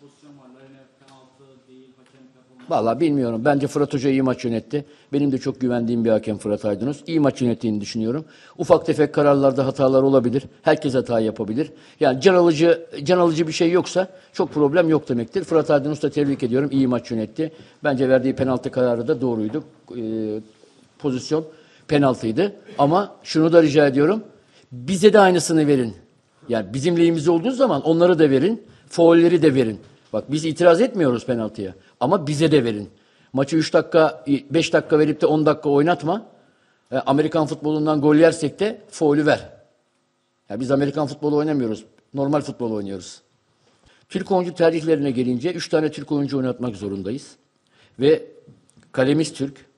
pozisyon var. Larin'e penaltı değil, hakem performansı. Valla bilmiyorum. Bence Fırat Hoca iyi maç yönetti. Benim de çok güvendiğim bir hakem Fırat Aydınus. İyi maç yönettiğini düşünüyorum. Ufak tefek kararlarda hatalar olabilir. Herkes hata yapabilir. Yani can alıcı bir şey yoksa çok problem yok demektir. Fırat Aydınus'u da tebrik ediyorum. İyi maç yönetti. Bence verdiği penaltı kararı da doğruydu. Pozisyon penaltıydı. Ama şunu da rica ediyorum. Bize de aynısını verin. Yani bizim lehimiz olduğu zaman onları da verin, faulleri de verin. Bak biz itiraz etmiyoruz penaltıya ama bize de verin. Maçı 3 dakika, 5 dakika verip de 10 dakika oynatma. Amerikan futbolundan gol yersek de faulü ver. Yani biz Amerikan futbolu oynamıyoruz, normal futbol oynuyoruz. Türk oyuncu tercihlerine gelince 3 tane Türk oyuncu oynatmak zorundayız. Ve kalemiz Türk.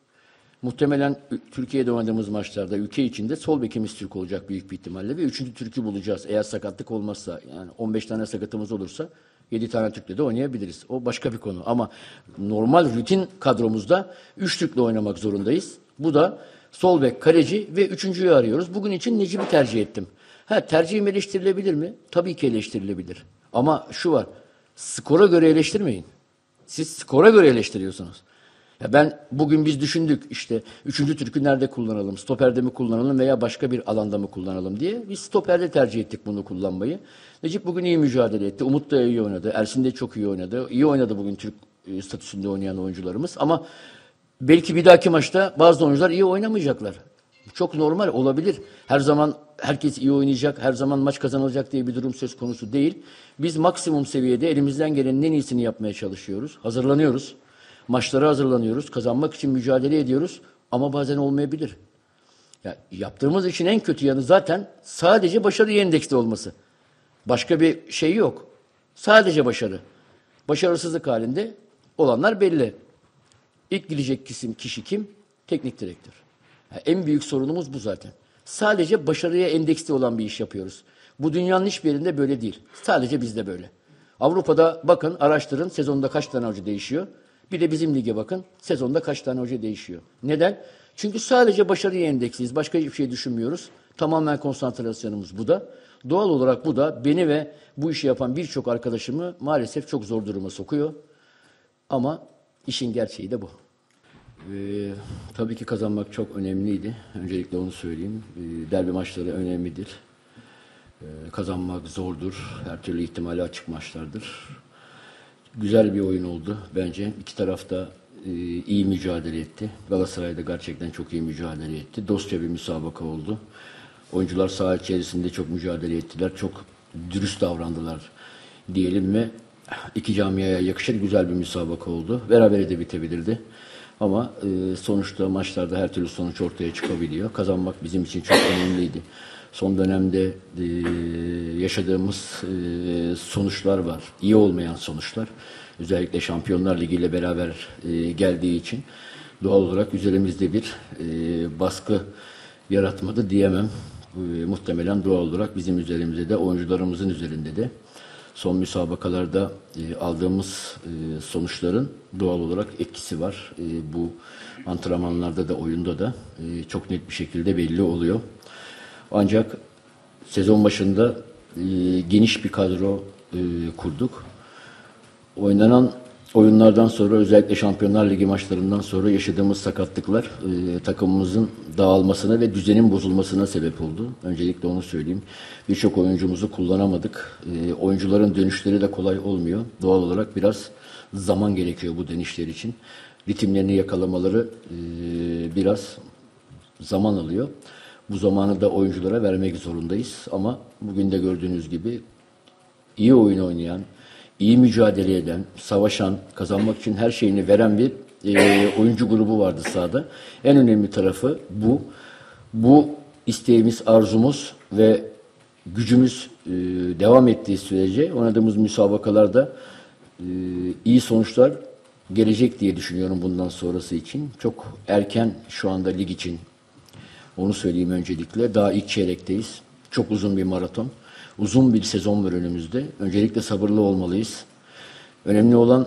Muhtemelen Türkiye'de oynadığımız maçlarda ülke içinde sol bekimiz Türk olacak büyük bir ihtimalle ve 3. Türk'ü bulacağız. Eğer sakatlık olmazsa, yani 15 tane sakatımız olursa 7 tane Türk'le de oynayabiliriz. O başka bir konu ama normal rutin kadromuzda 3 Türk'le oynamak zorundayız. Bu da sol bek, kaleci ve 3.'yü arıyoruz. Bugün için Necip'i tercih ettim. Ha, tercihim eleştirilebilir mi? Tabii ki eleştirilebilir. Ama şu var, skora göre eleştirmeyin. Siz skora göre eleştiriyorsunuz. Bugün biz düşündük işte 3. Türk'ü nerede kullanalım, stoperde mi kullanalım veya başka bir alanda mı kullanalım diye. Biz stoperde tercih ettik bunu kullanmayı. Necip bugün iyi mücadele etti, Umut da iyi oynadı, Ersin de çok iyi oynadı. İyi oynadı bugün Türk statüsünde oynayan oyuncularımız ama belki bir dahaki maçta bazı oyuncular iyi oynamayacaklar. Çok normal olabilir. Her zaman herkes iyi oynayacak, her zaman maç kazanılacak diye bir durum söz konusu değil. Biz maksimum seviyede elimizden gelenin en iyisini yapmaya çalışıyoruz, hazırlanıyoruz. Maçlara hazırlanıyoruz, kazanmak için mücadele ediyoruz ama bazen olmayabilir. Ya, yaptığımız işin en kötü yanı zaten sadece başarı endeksli olması. Başka bir şey yok. Sadece başarı. Başarısızlık halinde olanlar belli. İlk gidecek kişi kim? Teknik direktör. Ya, en büyük sorunumuz bu zaten. Sadece başarıya endeksli olan bir iş yapıyoruz. Bu dünyanın hiçbir yerinde böyle değil. Sadece bizde böyle. Avrupa'da bakın, araştırın sezonda kaç tane hoca değişiyor. Bir de bizim lige bakın. Sezonda kaç tane hoca değişiyor. Neden? Çünkü sadece başarıya endeksliyiz. Başka hiçbir şey düşünmüyoruz. Tamamen konsantrasyonumuz bu da. Doğal olarak bu da beni ve bu işi yapan birçok arkadaşımı maalesef çok zor duruma sokuyor. Ama işin gerçeği de bu. Tabii ki kazanmak çok önemliydi. Öncelikle onu söyleyeyim. Derbi maçları önemlidir. Kazanmak zordur. Her türlü ihtimale açık maçlardır. Güzel bir oyun oldu bence. İki taraf da iyi mücadele etti. Galatasaray da gerçekten çok iyi mücadele etti. Dostça bir müsabaka oldu. Oyuncular saha içerisinde çok mücadele ettiler. Çok dürüst davrandılar diyelim mi? İki camiaya yakışır güzel bir müsabaka oldu. Berabere de bitebilirdi. Ama sonuçta maçlarda her türlü sonuç ortaya çıkabiliyor. Kazanmak bizim için çok önemliydi. Son dönemde yaşadığımız sonuçlar var. İyi olmayan sonuçlar. Özellikle Şampiyonlar Ligi ile beraber geldiği için doğal olarak üzerimizde bir baskı yaratmadı diyemem. Muhtemelen doğal olarak bizim üzerimizde de, oyuncularımızın üzerinde de son müsabakalarda aldığımız sonuçların doğal olarak etkisi var. Bu antrenmanlarda da, oyunda da çok net bir şekilde belli oluyor. Ancak sezon başında geniş bir kadro kurduk. Oynanan oyunlardan sonra, özellikle Şampiyonlar Ligi maçlarından sonra yaşadığımız sakatlıklar takımımızın dağılmasına ve düzenin bozulmasına sebep oldu. Öncelikle onu söyleyeyim. Birçok oyuncumuzu kullanamadık. Oyuncuların dönüşleri de kolay olmuyor. Doğal olarak biraz zaman gerekiyor bu dönüşler için. Ritimlerini yakalamaları biraz zaman alıyor. Bu zamanı da oyunculara vermek zorundayız ama bugün de gördüğünüz gibi iyi oyun oynayan, iyi mücadele eden, savaşan, kazanmak için her şeyini veren bir oyuncu grubu vardı sahada. En önemli tarafı bu. Bu isteğimiz, arzumuz ve gücümüz devam ettiği sürece oynadığımız müsabakalarda iyi sonuçlar gelecek diye düşünüyorum bundan sonrası için. Çok erken şu anda lig için. Onu söyleyeyim öncelikle. Daha ilk çeyrekteyiz. Çok uzun bir maraton. Uzun bir sezon var önümüzde. Öncelikle sabırlı olmalıyız. Önemli olan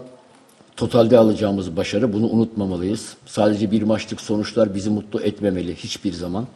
totalde alacağımız başarı. Bunu unutmamalıyız. Sadece bir maçlık sonuçlar bizi mutlu etmemeli hiçbir zaman.